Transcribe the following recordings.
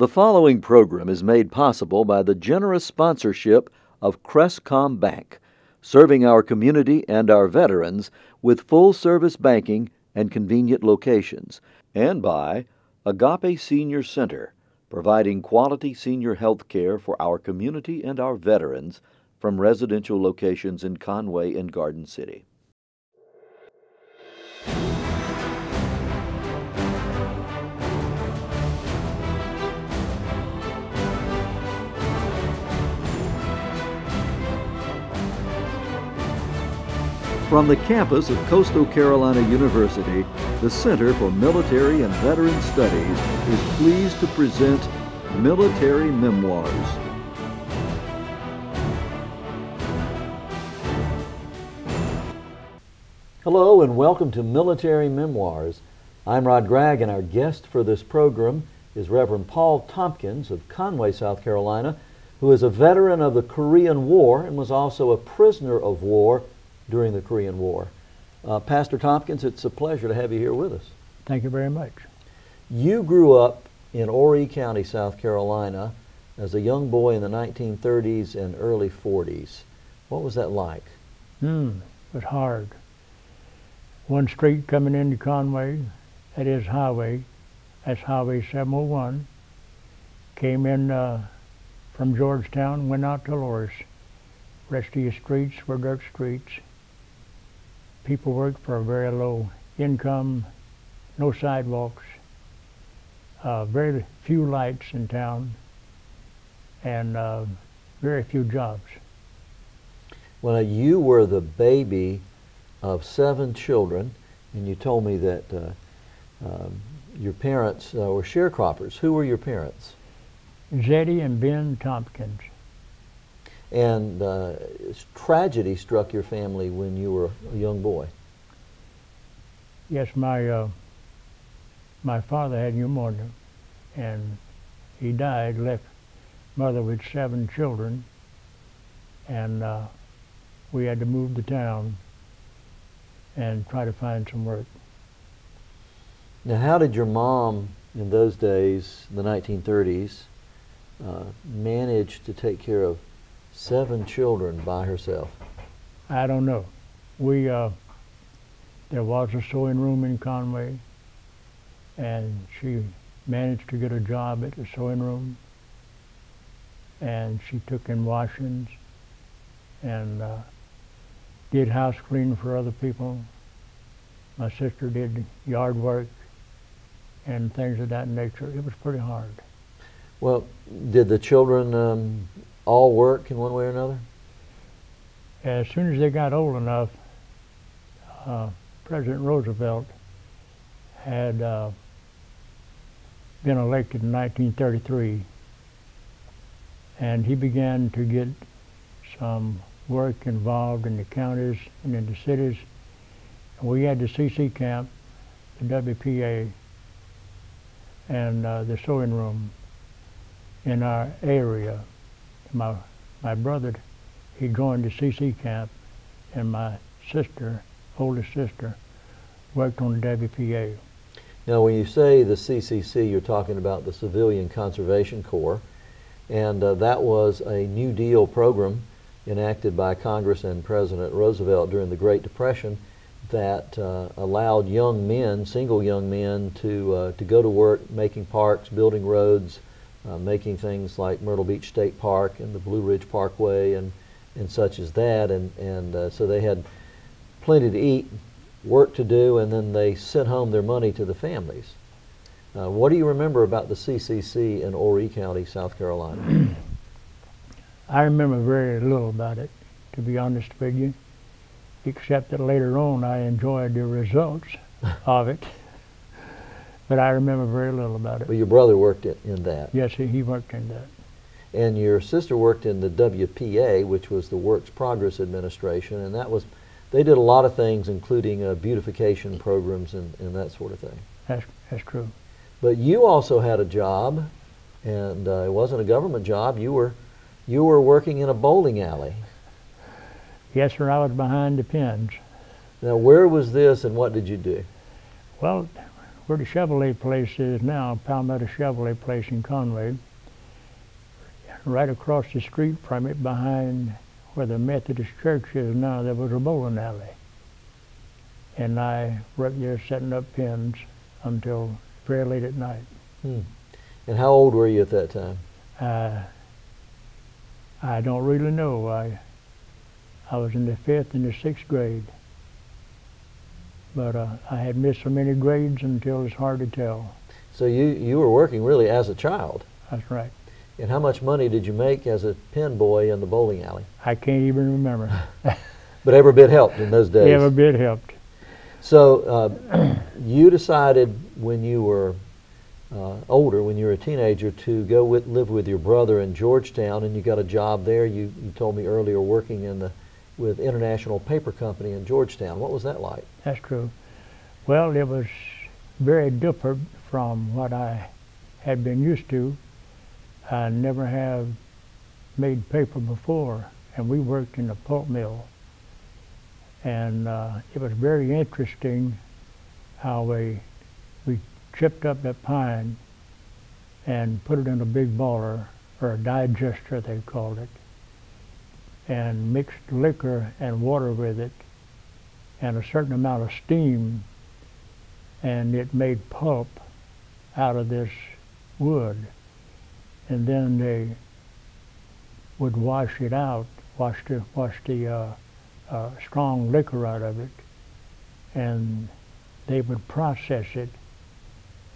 The following program is made possible by the generous sponsorship of CresCom Bank, serving our community and our veterans with full-service banking and convenient locations, and by Agape Senior Center, providing quality senior health care for our community and our veterans from residential locations in Conway and Garden City. From the campus of Coastal Carolina University, the Center for Military and Veteran Studies is pleased to present Military Memoirs. Hello and welcome to Military Memoirs. I'm Rod Gragg, and our guest for this program is Reverend Paul Tompkins of Conway, South Carolina, who is a veteran of the Korean War and was also a prisoner of war during the Korean War. Pastor Tompkins, it's a pleasure to have you here with us. Thank you very much. You grew up in Horry County, South Carolina, as a young boy in the 1930s and early 40s. What was that like? It was hard. One street coming into Conway, that is highway, that's Highway 701, came in from Georgetown, went out to Loris. Rest of your streets were dirt streets. People worked for a very low income, no sidewalks, very few lights in town, and very few jobs. Well, you were the baby of 7 children, and you told me that your parents were sharecroppers. Who were your parents? Zetty and Ben Tompkins. And tragedy struck your family when you were a young boy. Yes, my father had pneumonia, and he died, left mother with 7 children, and we had to move to town and try to find some work. Now, how did your mom in those days, the 1930s, manage to take care of 7 children by herself? I don't know. We, there was a sewing room in Conway, and she managed to get a job at the sewing room, and she took in washings and did house cleaning for other people. My sister did yard work and things of that nature. It was pretty hard. Well, did the children all work in one way or another? As soon as they got old enough, President Roosevelt had been elected in 1933, and he began to get some work involved in the counties and in the cities. We had the CC camp, the WPA, and the sewing room in our area. My brother, he joined the CC camp, and my sister, oldest sister, worked on the WPA. Now, when you say the CCC, you're talking about the Civilian Conservation Corps, and that was a New Deal program enacted by Congress and President Roosevelt during the Great Depression that allowed young men, single young men, to go to work making parks, building roads, making things like Myrtle Beach State Park and the Blue Ridge Parkway and such as that, and so they had plenty to eat, work to do, and then they sent home their money to the families. What do you remember about the CCC in Horry County, South Carolina? I remember very little about it, to be honest with you, except that later on I enjoyed the results of it. But I remember very little about it. Well, your brother worked in that. Yes, he worked in that. And your sister worked in the WPA, which was the Works Progress Administration, and that was, they did a lot of things, including beautification programs and that sort of thing. That's true. But you also had a job, and it wasn't a government job. You were working in a bowling alley. Yes, sir, I was behind the pins. Now, where was this, and what did you do? Well, where the Chevrolet Place is now, Palmetto Chevrolet Place in Conway, right across the street from it, behind where the Methodist Church is now, there was a bowling alley. And I worked there setting up pins until very late at night. Hmm. And how old were you at that time? I don't really know. I was in the 5th and the 6th grade. But I had missed so many grades until it's hard to tell. So you were working really as a child? That's right. And how much money did you make as a pin boy in the bowling alley? I can't even remember. But every bit helped in those days? Every bit helped. So you decided when you were older, when you were a teenager, to go live with your brother in Georgetown, and you got a job there, you told me earlier, working in with International Paper Company in Georgetown. What was that like? That's true. Well, it was very different from what I had been used to. I never have made paper before, and we worked in a pulp mill. And it was very interesting how we chipped up that pine and put it in a big baller, or a digester they called it, and mixed liquor and water with it and a certain amount of steam, and it made pulp out of this wood. And then they would wash it out, wash the strong liquor out of it, and they would process it,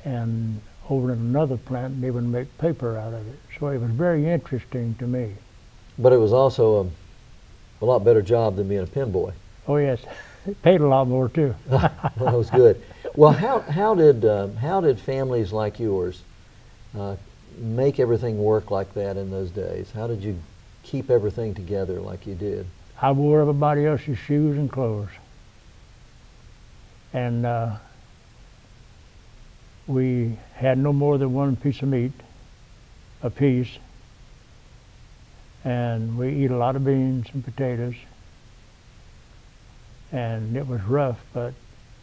and over in another plant they would make paper out of it. So it was very interesting to me. But it was also a lot better job than being a pin boy. Oh yes, it paid a lot more too. That was good. Well, how did families like yours make everything work like that in those days? How did you keep everything together like you did? I wore everybody else's shoes and clothes, and we had no more than one piece of meat apiece, and we eat a lot of beans and potatoes, and it was rough, but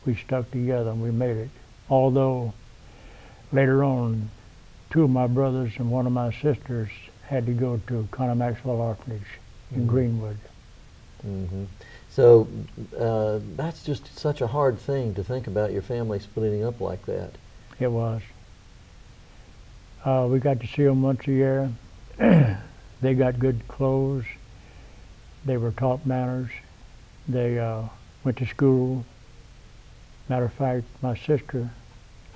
we stuck together and we made it. Although later on, two of my brothers and one of my sisters had to go to Connor Maxwell Orphanage in Greenwood. Mm-hmm. So that's just such a hard thing to think about, your family splitting up like that. It was. We got to see them once a year. They got good clothes. They were taught manners. They went to school. Matter of fact, my sister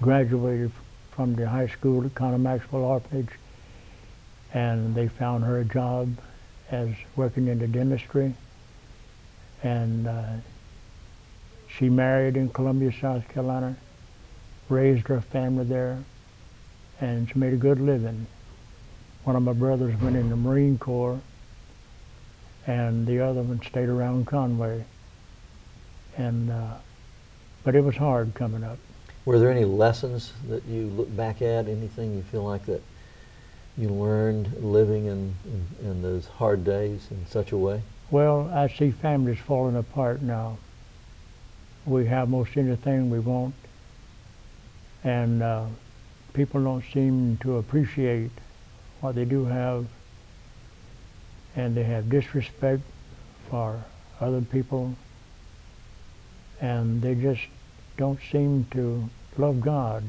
graduated from the high school at Connor Maxwell Orphanage, and they found her a job as working in the dentistry. And she married in Columbia, South Carolina, raised her family there, and she made a good living. One of my brothers went in the Marine Corps, and the other one stayed around Conway. And but it was hard coming up. Were there any lessons that you look back at, anything you feel like that you learned living in those hard days in such a way? Well, I see families falling apart now. We have most anything we want, and people don't seem to appreciate what they do have, and they have disrespect for other people, and they just don't seem to love God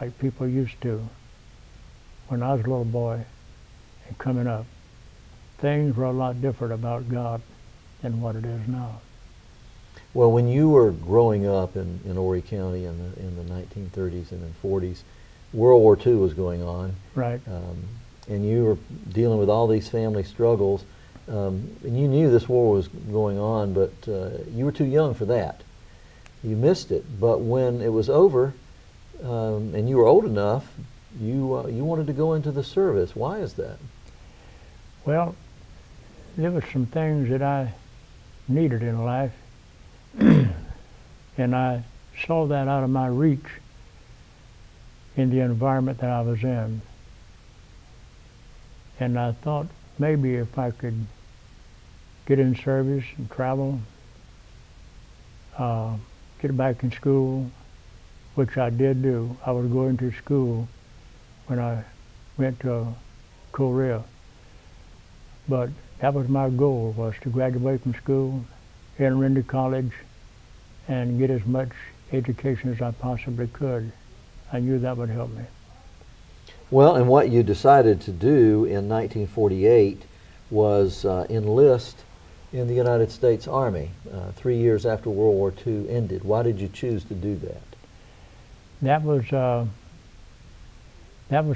like people used to when I was a little boy and coming up. Things were a lot different about God than what it is now. Well, when you were growing up in Horry County in the 1930s and then 40s, World War II was going on. Right. And you were dealing with all these family struggles. And you knew this war was going on, but you were too young for that. You missed it. But when it was over, and you were old enough, you wanted to go into the service. Why is that? Well, there were some things that I needed in life, and I saw that out of my reach in the environment that I was in. And I thought maybe if I could get in service and travel, get back in school, which I did do. I was going to school when I went to Korea. But that was my goal, was to graduate from school, enter into college, and get as much education as I possibly could. I knew that would help me. Well, and what you decided to do in 1948 was enlist in the United States Army 3 years after World War II ended. Why did you choose to do that? That was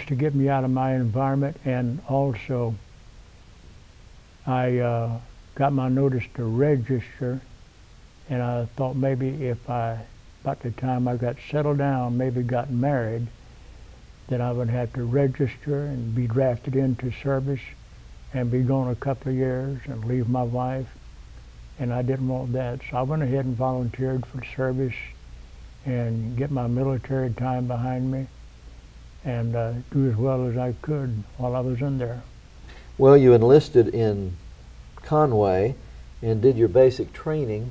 to get me out of my environment, and also I got my notice to register, and I thought maybe if I, about the time I got settled down, maybe got married, that I would have to register and be drafted into service and be gone a couple of years and leave my wife, and I didn't want that. So I went ahead and volunteered for service and get my military time behind me and do as well as I could while I was in there. Well, you enlisted in Conway and did your basic training,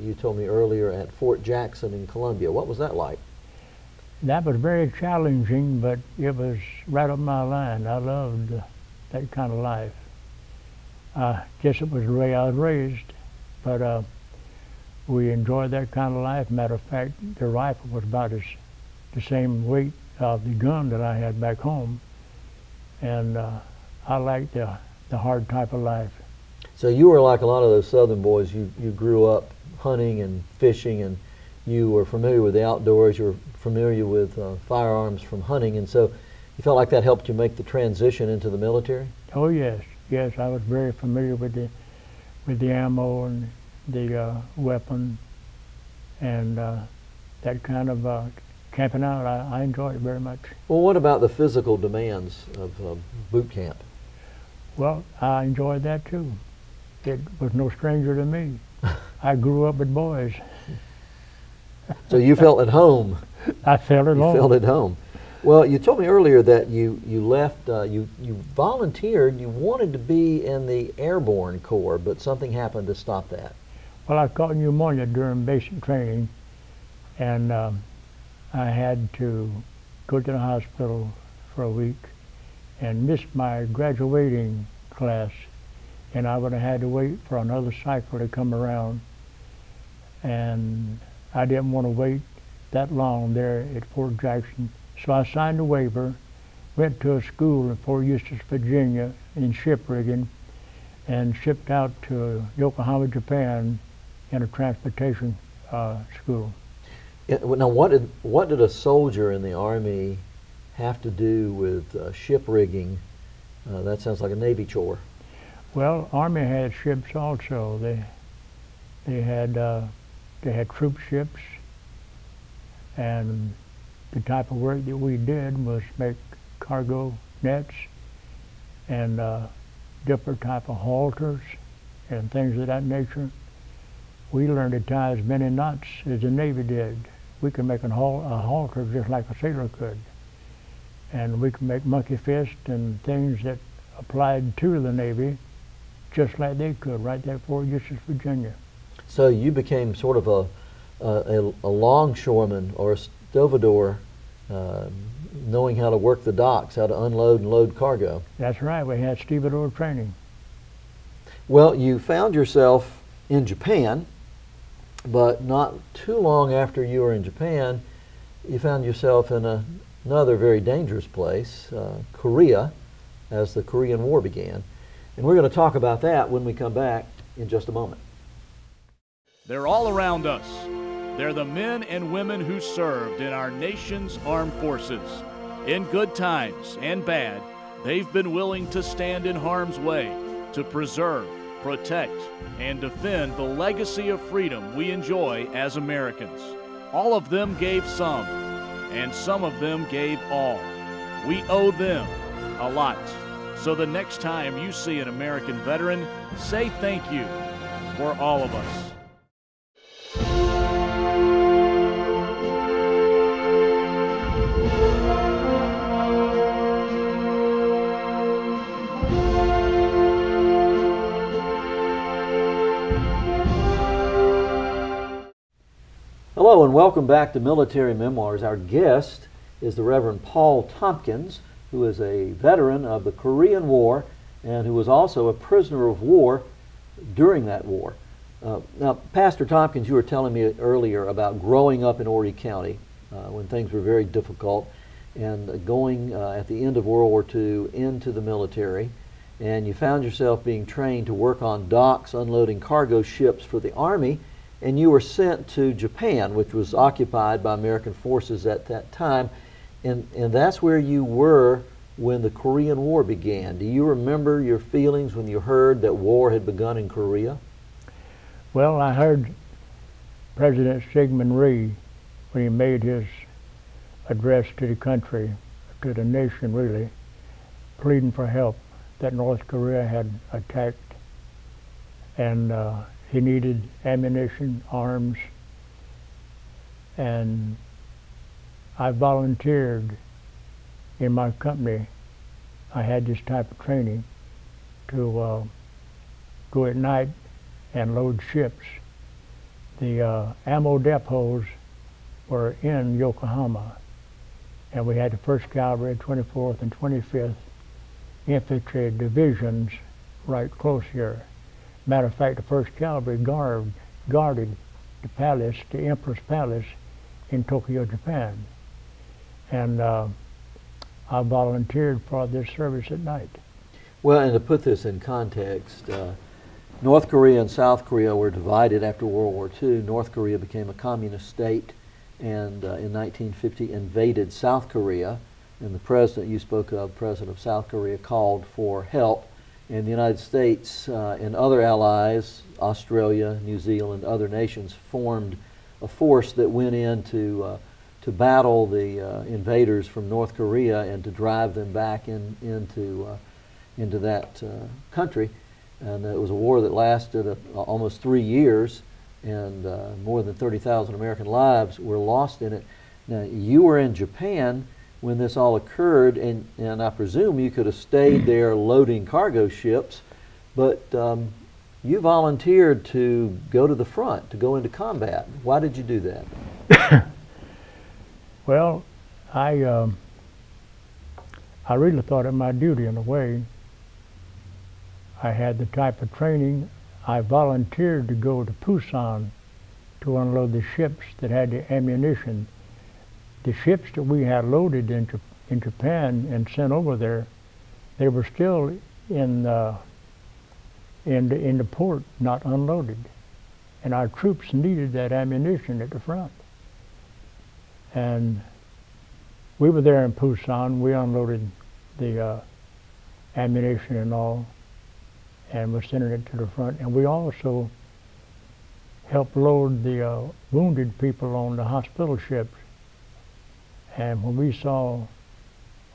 you told me earlier, at Fort Jackson in Columbia. What was that like? That was very challenging, but it was right up my line. I loved that kind of life. I guess it was the way I was raised, but we enjoyed that kind of life. Matter of fact, the rifle was about the same weight of the gun that I had back home, and I liked the hard type of life. So you were like a lot of those Southern boys. You grew up hunting and fishing, and you were familiar with the outdoors. You were familiar with firearms from hunting, and so you felt like that helped you make the transition into the military? Oh yes, yes. I was very familiar with the ammo and the weapon, and that kind of camping out. I enjoyed it very much. Well, what about the physical demands of boot camp? Well, I enjoyed that too. It was no stranger to me. I grew up with boys. So you felt at home. I felt at home. You felt at home. Well, you told me earlier that you left, you volunteered, you wanted to be in the Airborne Corps, but something happened to stop that. Well, I caught pneumonia during basic training, and I had to go to the hospital for a week and missed my graduating class, and I would have had to wait for another cycle to come around, and I didn't want to wait that long there at Fort Jackson. So I signed a waiver, went to a school in Fort Eustis, Virginia, in ship rigging, and shipped out to Yokohama, Japan, in a transportation school. Now, what did a soldier in the Army have to do with ship rigging? That sounds like a Navy chore. Well, Army had ships also. They had troop ships, and the type of work that we did was make cargo nets and different type of halters and things of that nature. We learned to tie as many knots as the Navy did. We could make a halter just like a sailor could. And we could make monkey fists and things that applied to the Navy just like they could, right there at Fort Eustis, Virginia. So you became sort of a longshoreman or a Dovidor, knowing how to work the docks, how to unload and load cargo. That's right. We had stevedore training. Well, you found yourself in Japan, but not too long after you were in Japan, you found yourself in another very dangerous place, Korea, as the Korean War began. And we're going to talk about that when we come back in just a moment. They're all around us. They're the men and women who served in our nation's armed forces. In good times and bad, they've been willing to stand in harm's way to preserve, protect, and defend the legacy of freedom we enjoy as Americans. All of them gave some, and some of them gave all. We owe them a lot. So the next time you see an American veteran, say thank you for all of us. Hello Hello and welcome back to Military Memoirs. Our guest is the Reverend Paul Tompkins, who is a veteran of the Korean War and who was also a prisoner of war during that war. Now, Pastor Tompkins, you were telling me earlier about growing up in Horry County when things were very difficult and going at the end of World War II into the military, and you found yourself being trained to work on docks unloading cargo ships for the Army, and you were sent to Japan, which was occupied by American forces at that time, and that's where you were when the Korean War began. Do you remember your feelings when you heard that war had begun in Korea? Well, I heard President Syngman Rhee when he made his address to the country, to the nation really, pleading for help that North Korea had attacked, and he needed ammunition, arms, and I volunteered in my company. I had this type of training to go at night and load ships. The ammo depots were in Yokohama, and we had the 1st Cavalry, 24th and 25th Infantry Divisions right close here. Matter of fact, the 1st Cavalry guarded the palace, the Empress Palace in Tokyo, Japan. And I volunteered for this service at night. Well, and to put this in context, North Korea and South Korea were divided after World War II. North Korea became a communist state and in 1950 invaded South Korea. And the president you spoke of, President of South Korea, called for help. And the United States and other allies, Australia, New Zealand, other nations, formed a force that went in to battle the invaders from North Korea and to drive them back into that country. And it was a war that lasted almost 3 years, and more than 30,000 American lives were lost in it. Now, you were in Japan when this all occurred, and I presume you could have stayed there loading cargo ships, but you volunteered to go to the front, to go into combat. Why did you do that? Well, I really thought it my duty in a way. I had the type of training. I volunteered to go to Pusan to unload the ships that had the ammunition. The ships that we had loaded in Japan and sent over there, they were still in the port, not unloaded. And our troops needed that ammunition at the front. And we were there in Pusan. We unloaded the ammunition and all, and were sending it to the front. And we also helped load the wounded people on the hospital ships. And when we saw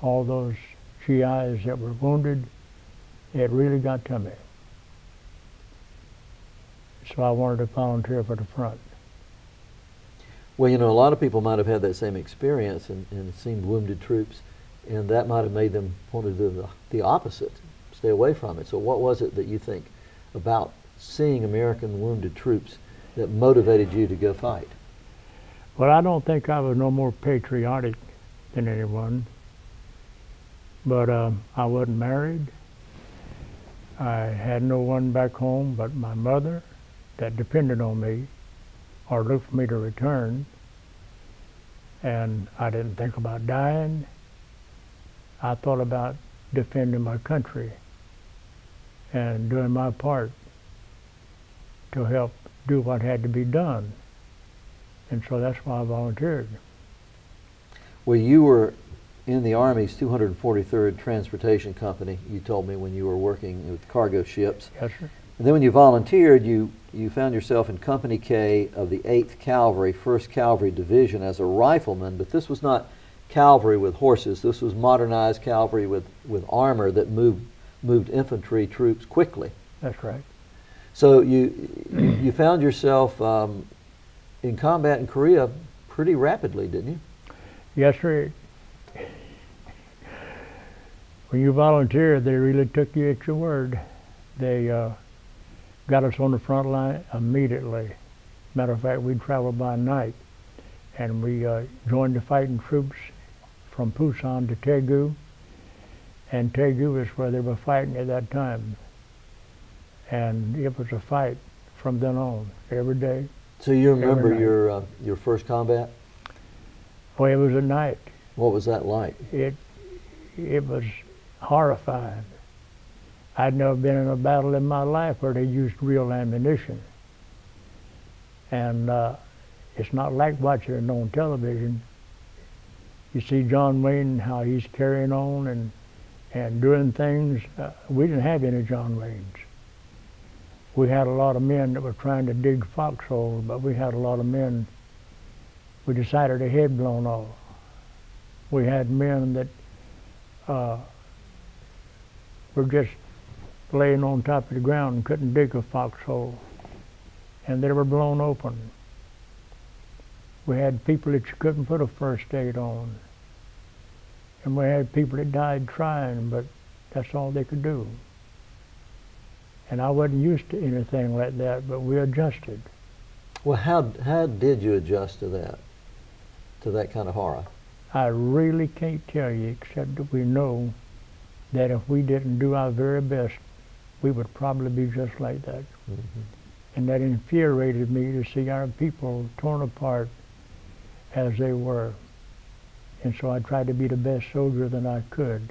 all those GIs that were wounded, it really got to me. So I wanted to volunteer for the front. Well, you know, a lot of people might have had that same experience and seen wounded troops, and that might have made them want to do the opposite, stay away from it. So what was it that you think about seeing American wounded troops that motivated you to go fight? Well, I don't think I was no more patriotic than anyone, but I wasn't married. I had no one back home but my mother that depended on me or looked for me to return, and I didn't think about dying. I thought about defending my country and doing my part to help do what had to be done. And so that's why I volunteered. Well, you were in the Army's 243rd Transportation Company, you told me, when you were working with cargo ships. Yes, sir. And then when you volunteered, you found yourself in Company K of the 8th Cavalry, 1st Cavalry Division as a rifleman, but this was not cavalry with horses. This was modernized cavalry with armor that moved infantry troops quickly. That's right. So you found yourself in combat in Korea pretty rapidly, didn't you? Yes, sir. When you volunteered, they really took you at your word. They got us on the front line immediately. Matter of fact, we traveled by night. and we joined the fighting troops from Pusan to Taegu, and Taegu is where they were fighting at that time. And it was a fight from then on, every day. So you remember your first combat? Well, it was at night. What was that like? It was horrifying. I'd never been in a battle in my life where they used real ammunition. And it's not like watching it on television. You see John Wayne, how he's carrying on and doing things. We didn't have any John Waynes. We had a lot of men that were trying to dig foxholes, but we had a lot of men. We decided a head blown off. We had men that were just laying on top of the ground and couldn't dig a foxhole, and they were blown open. We had people that you couldn't put a first aid on. And we had people that died trying, but that's all they could do. And I wasn't used to anything like that, but we adjusted. Well, how did you adjust to that kind of horror? I really can't tell you, except that we know that if we didn't do our very best, we would probably be just like that. Mm-hmm. And that infuriated me to see our people torn apart as they were. And so I tried to be the best soldier that I could.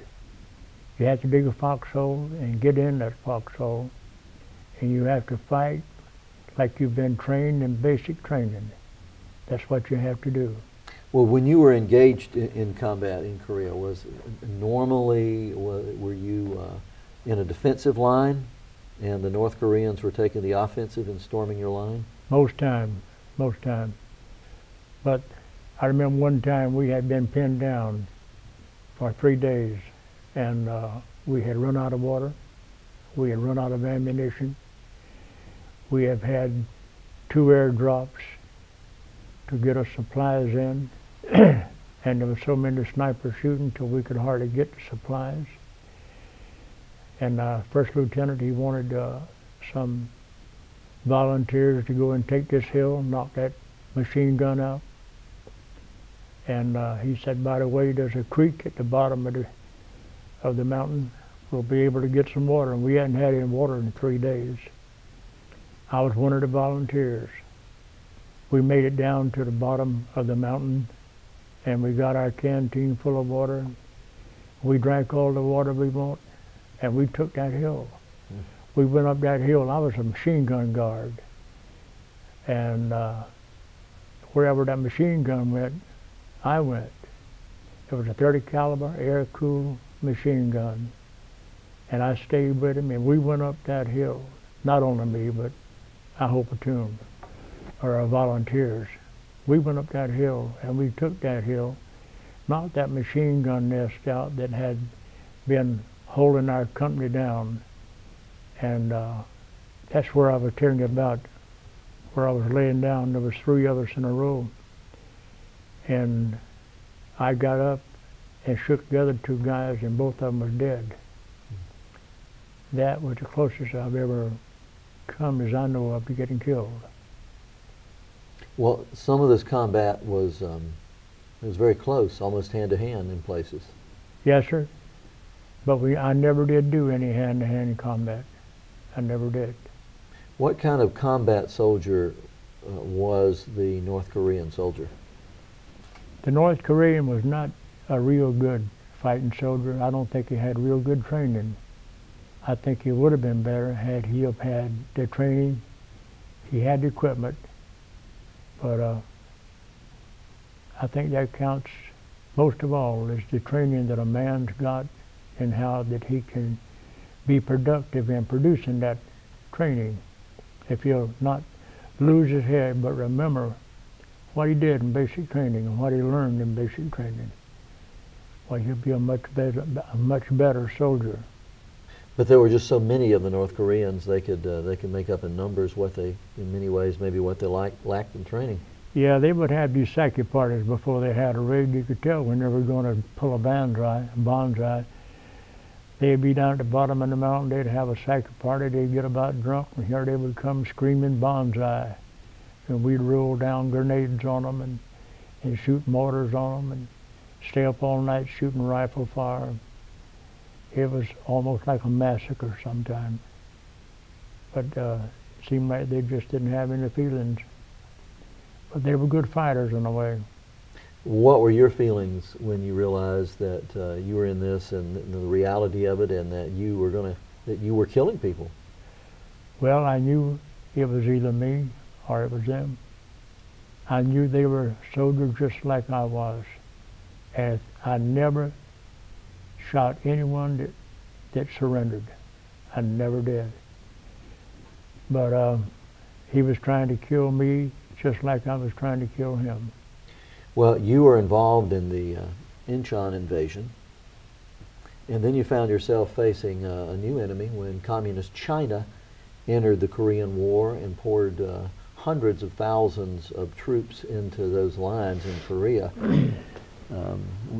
You have to dig a foxhole and get in that foxhole, and you have to fight like you've been trained in basic training. That's what you have to do. Well, when you were engaged in combat in Korea, was normally were you in a defensive line, and the North Koreans were taking the offensive and storming your line? Most time. But I remember one time we had been pinned down for 3 days, and we had run out of water, we had run out of ammunition, we have had 2 airdrops to get us supplies in, and there was so many snipers shooting till we could hardly get the supplies. And our first lieutenant, he wanted some volunteers to go and take this hill, knock that machine gun out. And he said, by the way, there's a creek at the bottom of the mountain. We'll be able to get some water. And we hadn't had any water in 3 days. I was one of the volunteers. We made it down to the bottom of the mountain, and we got our canteen full of water. We drank all the water we wanted. And we took that hill. Mm. We went up that hill. I was a machine gun guard. And wherever that machine gun went, I went. It was a 30 caliber air-cooled machine gun. And I stayed with him, and we went up that hill. Not only me, but our whole platoon, or our volunteers. We went up that hill, and we took that hill, knocked that machine gun nest out that had been holding our company down, and that's where I was telling you about, where I was laying down. There was 3 of us in a row, and I got up and shook the other 2 guys, and both of them were dead. That was the closest I've ever come, as I know of, to getting killed. Well, some of this combat was it was very close, almost hand to hand in places. Yes, sir. But I never did do any hand-to-hand combat. I never did. What kind of combat soldier was the North Korean soldier? The North Korean was not a real good fighting soldier. I don't think he had real good training. I think he would have been better had he have had the training. He had the equipment, but I think that counts most of all is the training that a man's got, and how that he can be productive in producing that training. If he'll not lose his head, but remember what he did in basic training and what he learned in basic training, well, he'll be a much better soldier. But there were just so many of the North Koreans, they could make up in numbers what they, in many ways, maybe what they lacked in training. Yeah, they would have these sake parties before they had a rig. You could tell when they were going to pull a bonsai. They'd be down at the bottom of the mountain, they'd have a sake party, they'd get about drunk, and here they would come screaming bonsai. And we'd roll down grenades on them, and and shoot mortars on them and stay up all night shooting rifle fire. It was almost like a massacre sometimes. But it seemed like they just didn't have any feelings. But they were good fighters in a way. What were your feelings when you realized that you were in this and the reality of it, and that you were killing people? Well, I knew it was either me or it was them. I knew they were soldiers just like I was, and I never shot anyone that surrendered. I never did. But he was trying to kill me just like I was trying to kill him. Well, you were involved in the Incheon invasion, and then you found yourself facing a new enemy when Communist China entered the Korean War and poured hundreds of thousands of troops into those lines in Korea. Do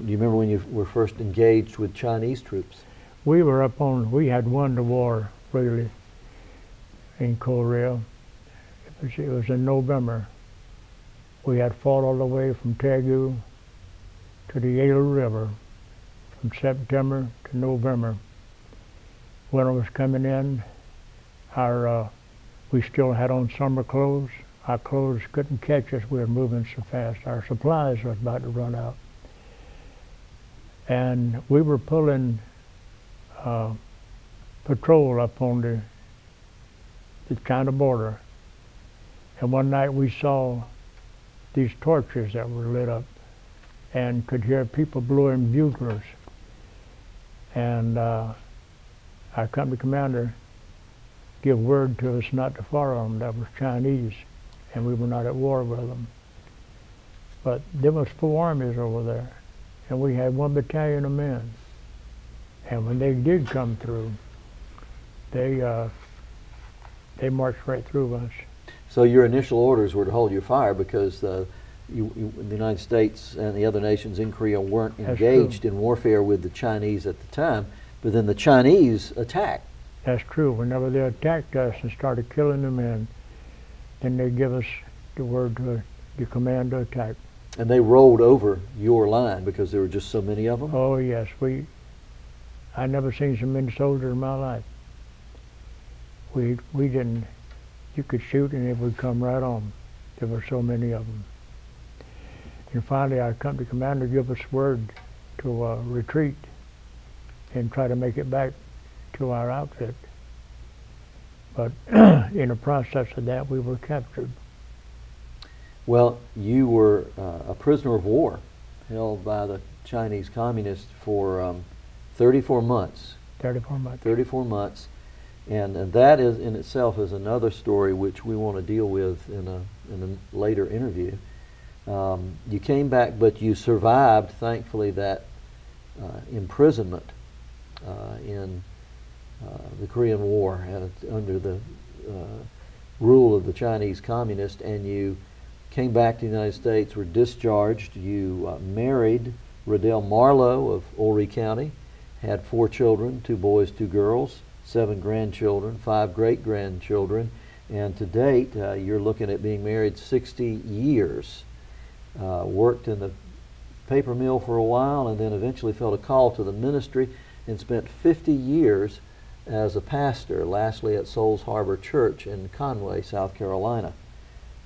you remember when you were first engaged with Chinese troops? We had won the war, really, in Korea. It was in November. We had fought all the way from Taegu to the Yalu River, from September to November. Winter was coming in. We still had on summer clothes. Our clothes couldn't catch us. We were moving so fast. Our supplies was about to run out. And we were pulling patrol up on the China border. And one night we saw these torches that were lit up and could hear people blowing buglers. And our company commander give word to us not to follow them. That was Chinese, and we were not at war with them. But there was 4 armies over there, and we had 1 battalion of men. And when they did come through, they marched right through us. So your initial orders were to hold your fire because the United States and the other nations in Korea weren't engaged in warfare with the Chinese at the time, but then the Chinese attacked. That's true. Whenever they attacked us and started killing the men, then they give us the word to the command to attack. And they rolled over your line because there were just so many of them? Oh yes, I never seen so many soldiers in my life. We didn't. You could shoot and it would come right on. There were so many of them. And finally, our company commander gave us word to retreat and try to make it back to our outfit, but in the process of that, we were captured. Well, you were a prisoner of war held by the Chinese communists for 34 months. 34 months. 34 months, and that is in itself is another story which we want to deal with in a later interview. You came back, but you survived, thankfully, that imprisonment in the Korean War under the rule of the Chinese communists, and you came back to the United States, were discharged. You married Riddell Marlowe of Horry County, had 4 children, 2 boys, 2 girls, 7 grandchildren, 5 great-grandchildren, and to date you're looking at being married 60 years. Worked in the paper mill for a while and then eventually felt a call to the ministry and spent 50 years as a pastor, lastly at Souls Harbor Church in Conway, South Carolina.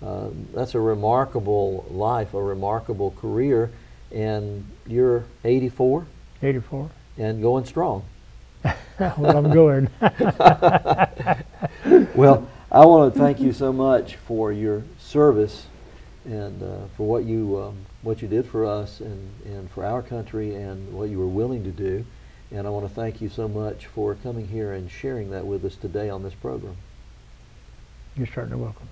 That's a remarkable life, a remarkable career, and you're 84? 84. And going strong. Well, I'm going. Well, I want to thank you so much for your service and for what you did for us and for our country and what you were willing to do. And I want to thank you so much for coming here and sharing that with us today on this program. You're certainly welcome.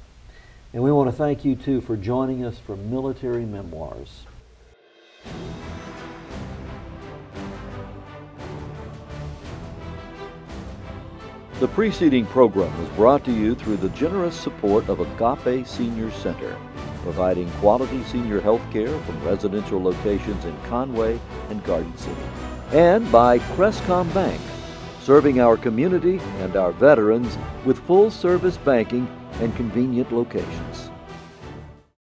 And we want to thank you, too, for joining us for Military Memoirs. The preceding program was brought to you through the generous support of Agape Senior Center, providing quality senior health care from residential locations in Conway and Garden City, and by CresCom Bank, serving our community and our veterans with full-service banking and convenient locations.